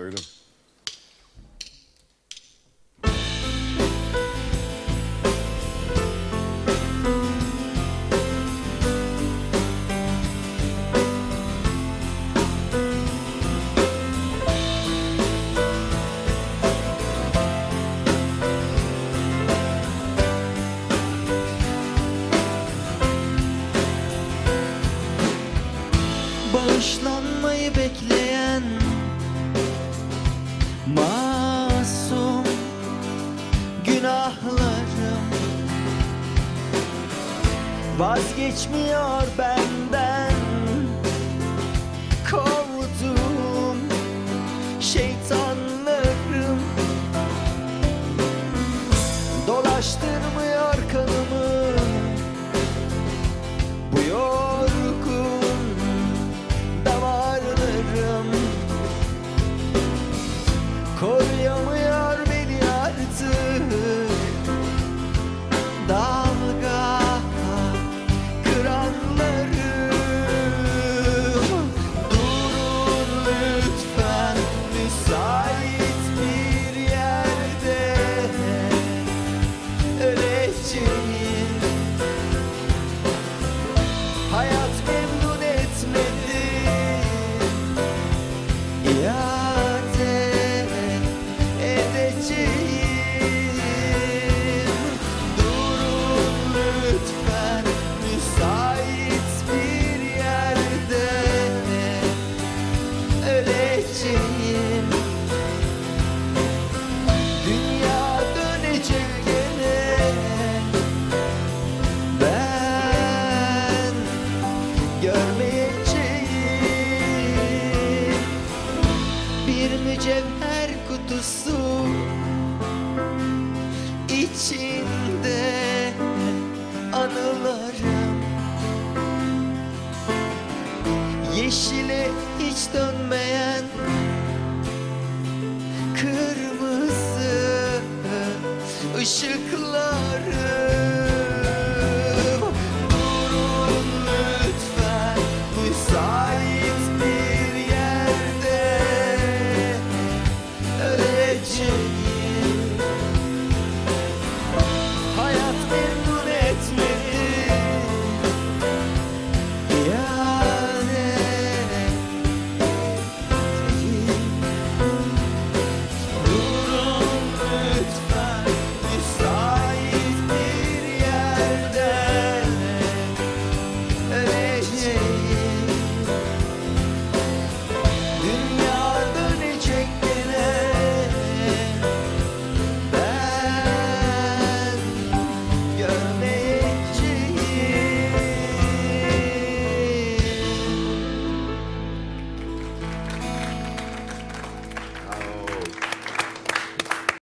Öyle. Bağışlanmayı bekleyen masum günahlarım vazgeçmiyor benden, kovduğum şeytanlarım dolaştırmıyor kanımı bu yol. Koruyamıyor beni artık dalga kıranlarım. Durun lütfen müsait bir yerde, öleceğim. Hayat memnun etmedi ya. Dünya dönecek gene, ben görmeyeceğim. Bir mücevher kutusu içinde anılarım, yeşile hiç dönmeyen kırmızı ışıklarım. Durun lütfen, müsaade.